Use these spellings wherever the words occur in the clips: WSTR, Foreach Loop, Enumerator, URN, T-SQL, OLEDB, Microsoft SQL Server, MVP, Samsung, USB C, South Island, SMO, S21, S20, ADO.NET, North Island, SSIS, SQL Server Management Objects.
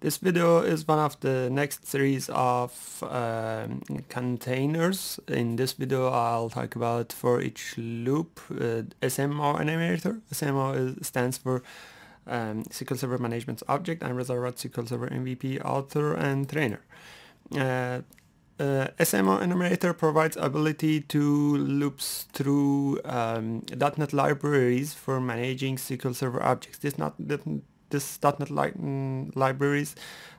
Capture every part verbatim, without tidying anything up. This video is one of the next series of um, containers. In this video I'll talk about for each loop uh, S M O animator. S M O is, stands for um, S Q L Server Management Object. I'm Reservat, S Q L Server M V P, author and trainer. Uh, Uh, S M O enumerator provides ability to loops through um, dot net libraries for managing S Q L Server objects. This not this dot net li libraries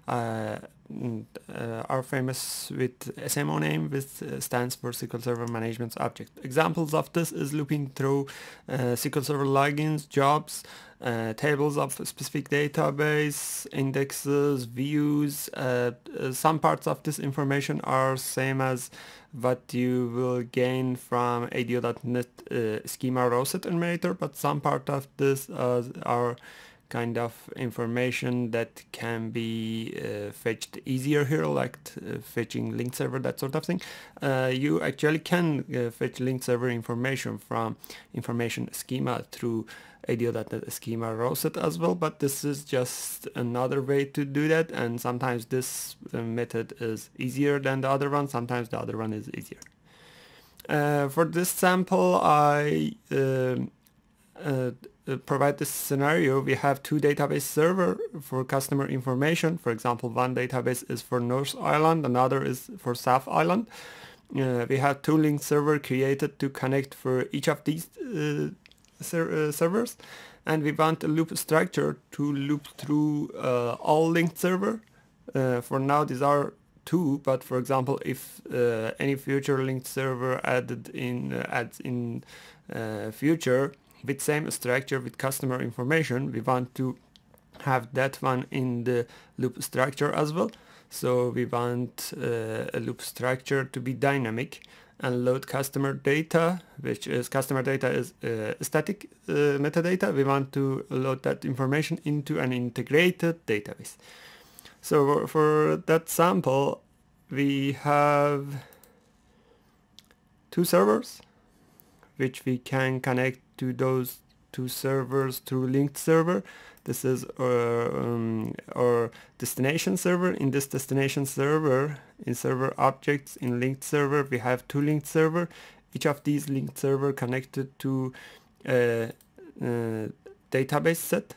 uh, uh, are famous with S M O name, which uh, stands for S Q L Server Management Object. Examples of this is looping through uh, S Q L Server logins, jobs, Uh, tables of specific database, indexes, views. Uh, uh, some parts of this information are same as what you will gain from A D O dot net uh, schema row set enumerator, but some part of this uh, are kind of information that can be uh, fetched easier here, like uh, fetching link server, that sort of thing. Uh, you actually can uh, fetch link server information from information schema through A D O dot net schema row set as well, but this is just another way to do that, and sometimes this uh, method is easier than the other one, sometimes the other one is easier. Uh, for this sample, I uh, uh, provide this scenario. We have two database server for customer information. For example, one database is for North Island, another is for South Island. Uh, we have two link server created to connect for each of these uh, ser uh, servers, and we want a loop structure to loop through uh, all linked server. Uh, for now these are two, but for example, if uh, any future linked server added in uh, adds in uh, future with same structure with customer information, we want to have that one in the loop structure as well. So we want uh, a loop structure to be dynamic and load customer data, which is customer data is uh, static uh, metadata. We want to load that information into an integrated database. So for that sample, we have two servers, which we can connect to those two servers through linked server. This is our, um, our destination server. In this destination server, in server objects, in linked server, we have two linked server. Each of these linked server connected to a, a database set.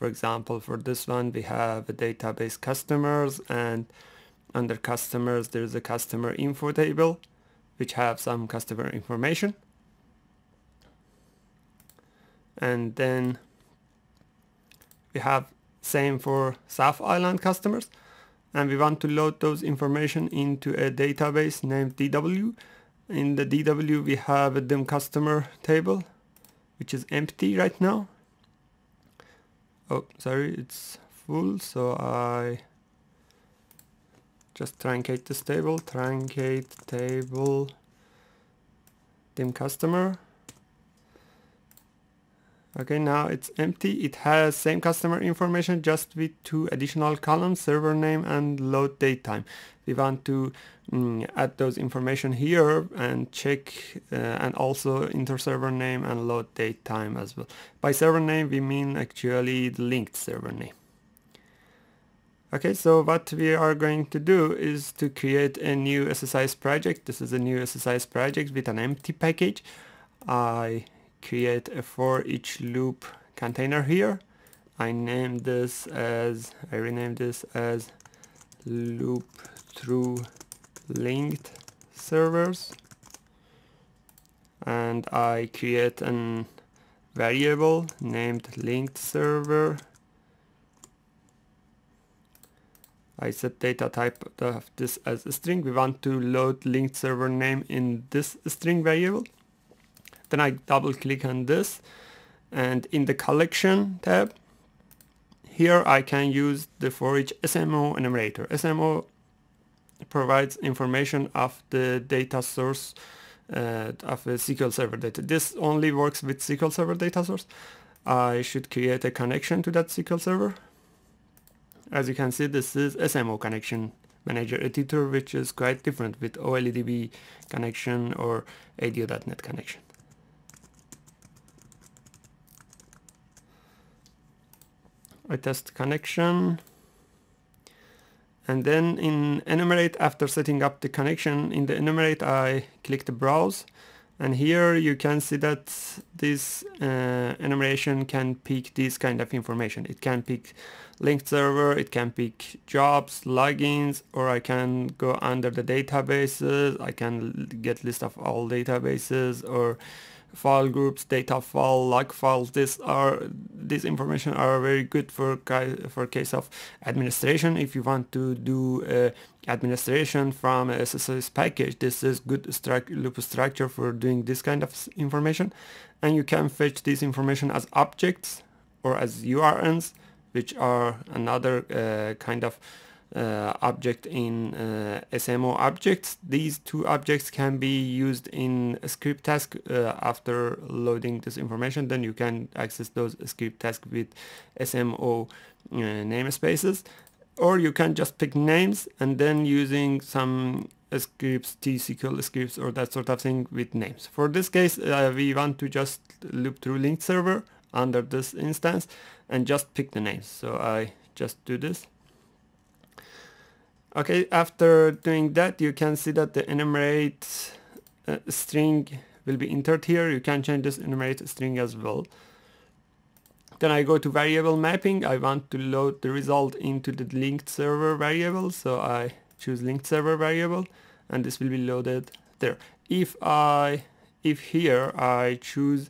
For example, for this one, we have a database customers, and under customers, there's a customer info table, which have some customer information. And then we have same for South Island customers, and we want to load those information into a database named D W. In the D W we have a dim customer table, which is empty right now. Oh, sorry, it's full, so I just truncate this table, truncate table dim customer. Okay, now it's empty. It has same customer information, just with two additional columns, server name and load date time. We want to mm, add those information here and check uh, and also enter server name and load date time as well. By server name, we mean actually the linked server name. Okay, so what we are going to do is to create a new S S I S project. This is a new S S I S project with an empty package. I create a for each loop container here. I name this as I rename this as loop through linked servers, and I create an variable named linked server. I set data type of this as a string. We want to load linked server name in this string variable. Then I double click on this, and in the collection tab here I can use the for each S M O enumerator. S M O provides information of the data source uh, of a S Q L Server data. This only works with S Q L Server data source. I should create a connection to that S Q L Server. As you can see, this is S M O connection manager editor, which is quite different with O L E D B connection or A D O dot net connection. I test connection. And then in enumerate, after setting up the connection, in the enumerate I click the browse, and here you can see that this uh, enumeration can pick this kind of information. It can pick linked server, it can pick jobs, logins, or I can go under the databases, I can get list of all databases or file groups, data file, log files. These are this information are very good for for case of administration. If you want to do uh, administration from a S S I S package, this is good struct loop structure for doing this kind of information. And you can fetch this information as objects or as U R Ns, which are another uh, kind of Uh, object in uh, S M O objects. These two objects can be used in a script task. Uh, after loading this information, then you can access those script tasks with S M O uh, namespaces, or you can just pick names and then using some scripts, T S Q L scripts or that sort of thing with names. For this case, uh, we want to just loop through linked server under this instance and just pick the names. So I just do this. Okay, after doing that, you can see that the enumerate uh, string will be inserted here. You can change this enumerate string as well. Then I go to variable mapping. I want to load the result into the linked server variable. So I choose linked server variable, and this will be loaded there. If I, if here I choose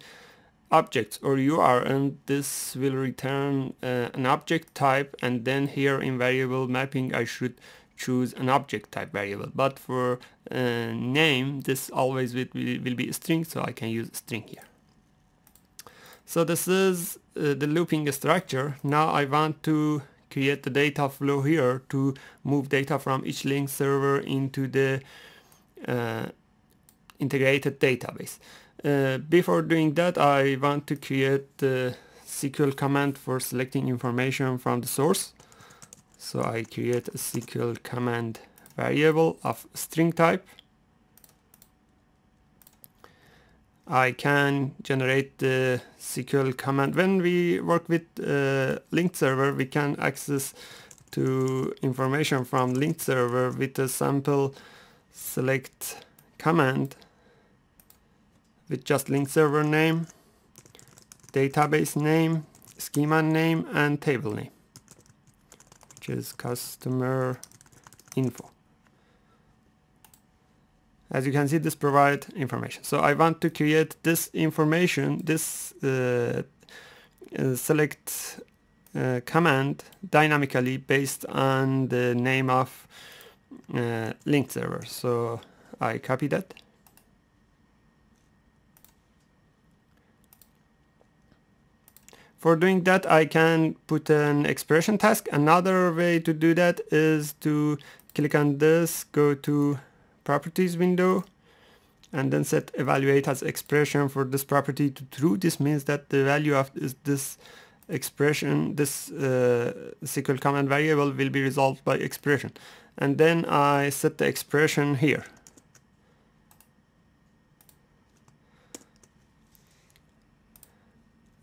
objects or U R N, this will return uh, an object type, and then here in variable mapping, I should choose an object type variable, but for uh, name this always will be, will be a string, so I can use string here. So this is uh, the looping structure. Now I want to create the data flow here to move data from each link server into the uh, integrated database. Uh, before doing that, I want to create the S Q L command for selecting information from the source. So I create a S Q L command variable of string type. I can generate the S Q L command. When we work with uh, linked server, we can access to information from linked server with a sample select command with just linked server name, database name, schema name, and table name, is customer info. As you can see, this provides information. So I want to create this information, this uh, uh, select uh, command dynamically based on the name of uh, linked server. So I copy that. For doing that, I can put an expression task. Another way to do that is to click on this, go to properties window, and then set evaluate as expression for this property to true. This means that the value of this expression, this uh, S Q L command variable, will be resolved by expression. And then I set the expression here.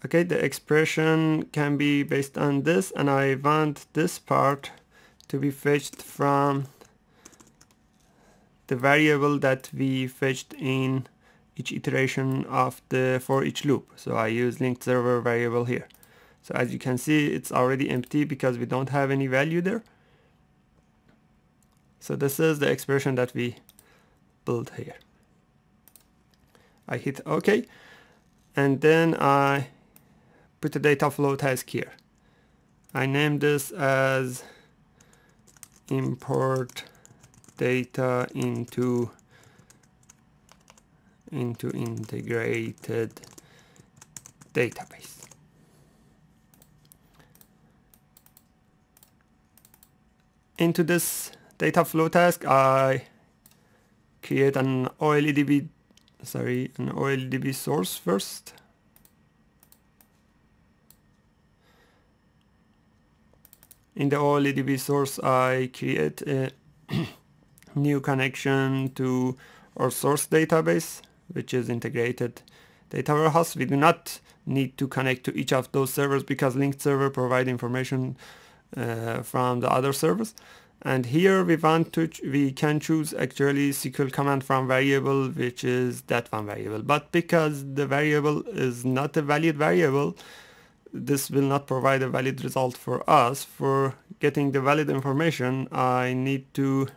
Okay, the expression can be based on this, and I want this part to be fetched from the variable that we fetched in each iteration of the for each loop. So I use linked server variable here. So as you can see, it's already empty because we don't have any value there. So this is the expression that we built here. I hit OK, and then I put the data flow task here. I name this as import data into into integrated database. Into this data flow task, I create an O L E D B, sorry, an O L E D B source first. In the O L E D B source, I create a new connection to our source database, which is integrated data warehouse. We do not need to connect to each of those servers because linked server provide information uh, from the other servers. And here we want to, we can choose actually S Q L command from variable, which is that one variable. But because the variable is not a valid variable, this will not provide a valid result for us. For getting the valid information, I need to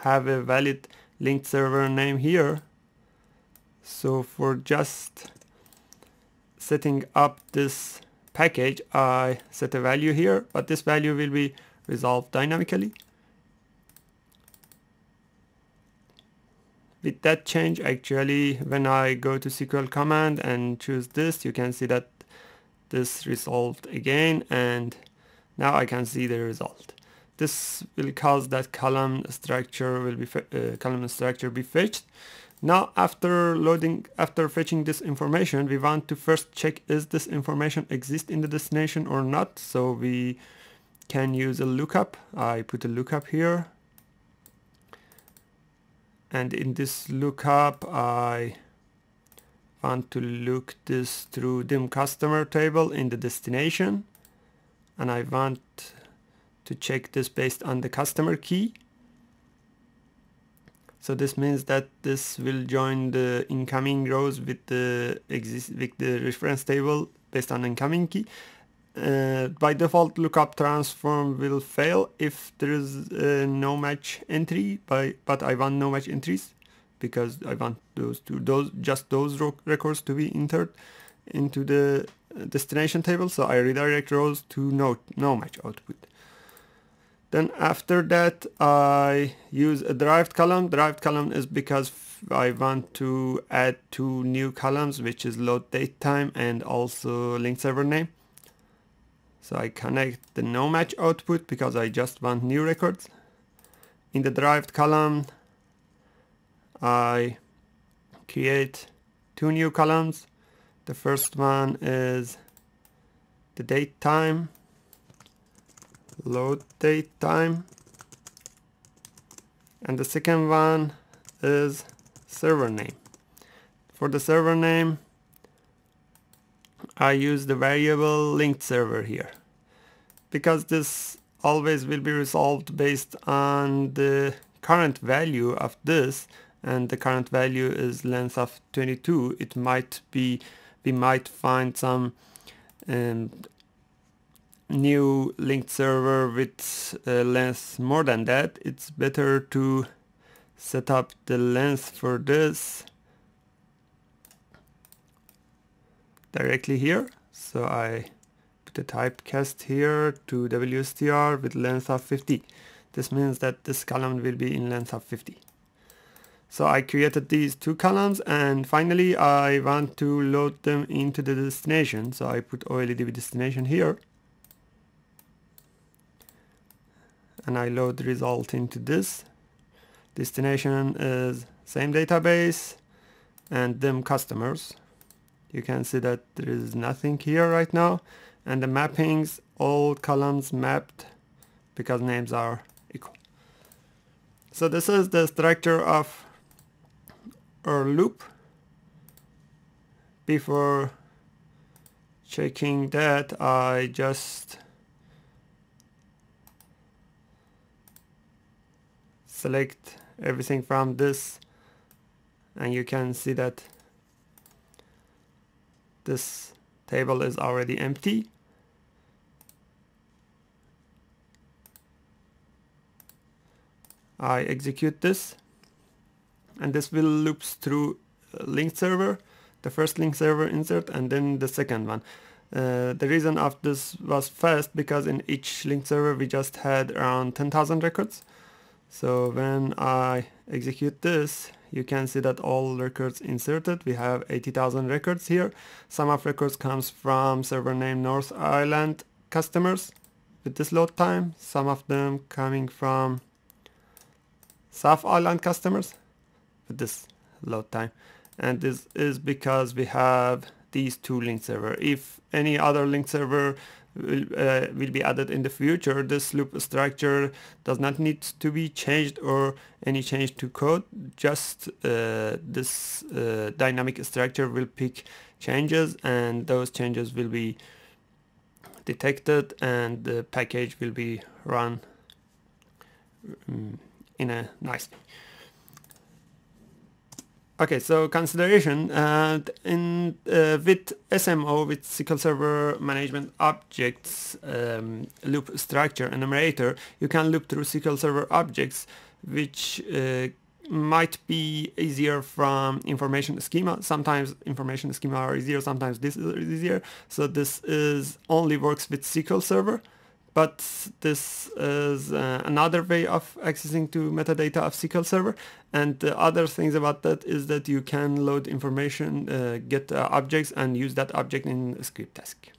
have a valid linked server name here. So for just setting up this package, I set a value here, but this value will be resolved dynamically. With that change, actually, when I go to S Q L command and choose this, you can see that this resolved again, and now I can see the result. This will cause that column structure will be uh, column structure be fetched. Now, after loading, after fetching this information, we want to first check is this information exist in the destination or not. So we can use a lookup. I put a lookup here, and in this lookup I want to look this through dim customer table in the destination, and I want to check this based on the customer key. So this means that this will join the incoming rows with the exist with the reference table based on incoming key. Uh, by default, lookup transform will fail if there is uh, no match entry, by, but I want no match entries because I want those two, those just those records to be entered into the destination table. So I redirect rows to no, no match output. Then after that, I use a derived column. Derived column is because I want to add two new columns, which is load date time and also linked server name. So I connect the no match output because I just want new records. In the derived column, I create two new columns. The first one is the date time, load date time, and the second one is server name. For the server name, I use the variable linked server here because this always will be resolved based on the current value of this, and the current value is length of twenty-two. It might be, we might find some um, new linked server with uh, length more than that. It's better to set up the length for this directly here. So I put a typecast here to W S T R with length of fifty. This means that this column will be in length of fifty. So I created these two columns, and finally I want to load them into the destination. So I put O L E D B destination here, and I load the result into this. Destination is same database and them customers. You can see that there is nothing here right now, and the mappings, all columns mapped because names are equal. So this is the structure of our loop. Before checking that, I just select everything from this, and you can see that this table is already empty. I execute this, and this will loops through linked server, the first linked server insert, and then the second one. Uh, the reason of this was fast because in each linked server we just had around ten thousand records. So when I execute this, you can see that all records inserted. We have eighty thousand records here. Some of records comes from server name North Island customers with this load time. Some of them coming from South Island customers with this load time. And this is because we have these two linked server. If any other linked server will, uh, will be added in the future. This loop structure does not need to be changed or any change to code, just uh, this uh, dynamic structure will pick changes, and those changes will be detected and the package will be run um, in a nice way. Okay, so consideration uh, in uh, with S M O, with S Q L Server Management Objects um, loop structure enumerator, you can loop through S Q L Server objects, which uh, might be easier from information schema. Sometimes information schema are easier, sometimes this is easier. So this is only works with S Q L Server, but this is uh, another way of accessing to metadata of S Q L Server. And the other things about that is that you can load information, uh, get uh, objects, and use that object in a script task.